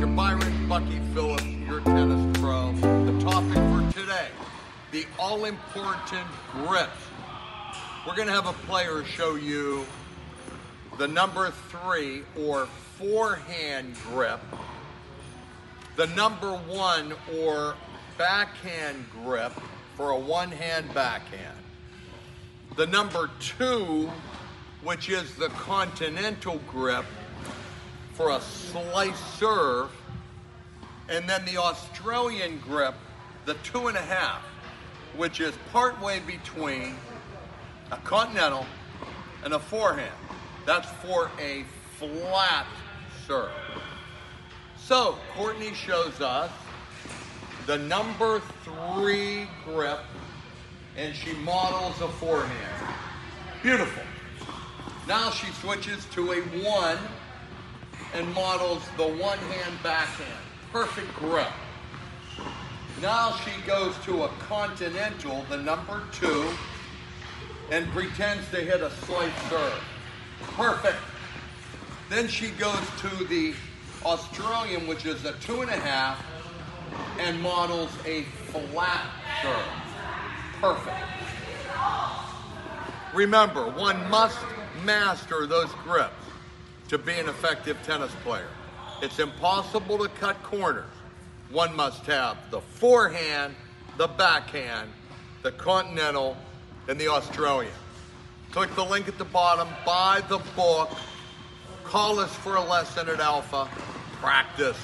Dr. Byron Bucky Phillips, your tennis pro. The topic for today, the all-important grip. We're going to have a player show you the number 3 or forehand grip, the number 1 or backhand grip for a one-hand backhand, the number 2, which is the continental grip for a slice serve, and then the Australian grip, the 2.5, which is partway between a continental and a forehand. That's for a flat serve. So Courtney shows us the number 3 grip, and she models a forehand. Beautiful. Now she switches to a 1 and models the one-hand backhand. Perfect grip. Now she goes to a continental, the number 2, and pretends to hit a slice serve. Perfect. Then she goes to the Australian, which is a 2.5, and models a flat serve. Perfect. Remember, one must master those grips to be an effective tennis player. It's impossible to cut corners. One must have the forehand, the backhand, the continental, and the Australian. Click the link at the bottom, buy the book, call us for a lesson at Alpha, practice.